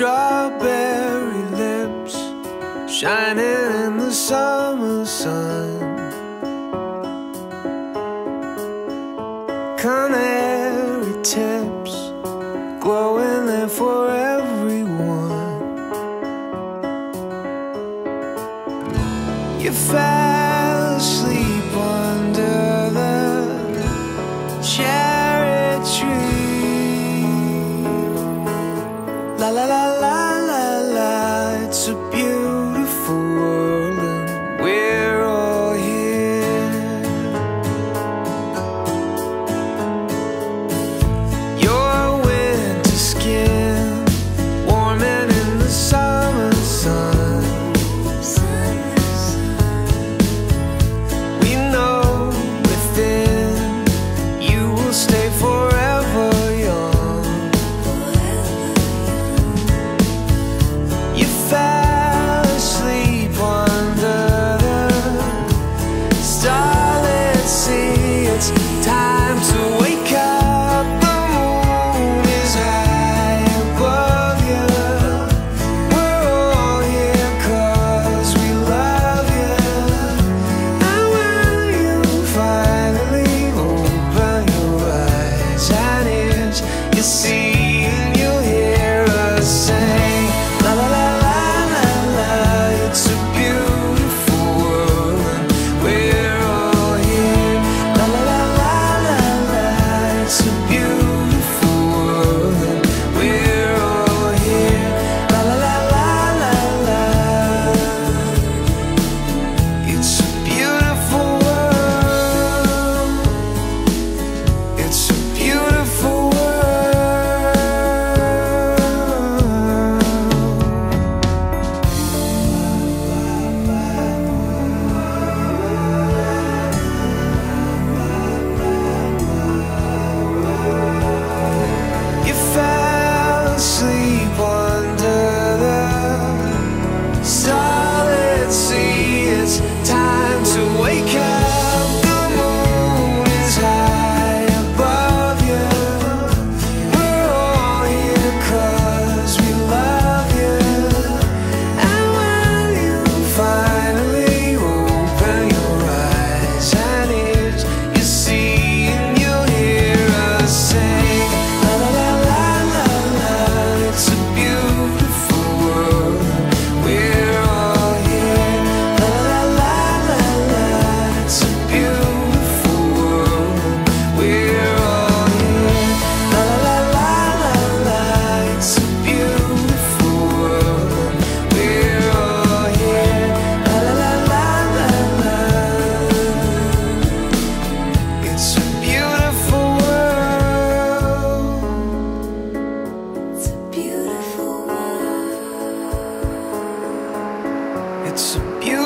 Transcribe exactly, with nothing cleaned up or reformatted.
strawberry lips shining in the summer sun. Canary tips glowing there for everyone. You fell asleep under the cherry tree. La la la la la la, it's a beautiful world and we're all here. Your winter skin warming in the summer sun. We know within you will stay forever young. You fell asleep under the starlit sea. It's time to wake up. The moon is high above you. We're all here 'cause we love you. And when you finally open your eyes and ears, you see and you hear us sing. La la la la la la, it's a beautiful world and we're all here. La la la la la la, it's a beautiful world and we're all here. La la la la la la, it's a beautiful world. It's a beautiful world. You fell asleep under the starlit sea. It's time to wake up. The moon is high above you. We're all here 'cause we love you. And when you finally open your eyes and ears, you see and you hear us sing. La la la la la la, it's a beautiful world. We're all here. La la la la la, it's a beautiful world. We're all here. La la la la la, it's a beautiful world. We're all here. La la la la la la, it's a beautiful world. It's a beautiful world. It's a beautiful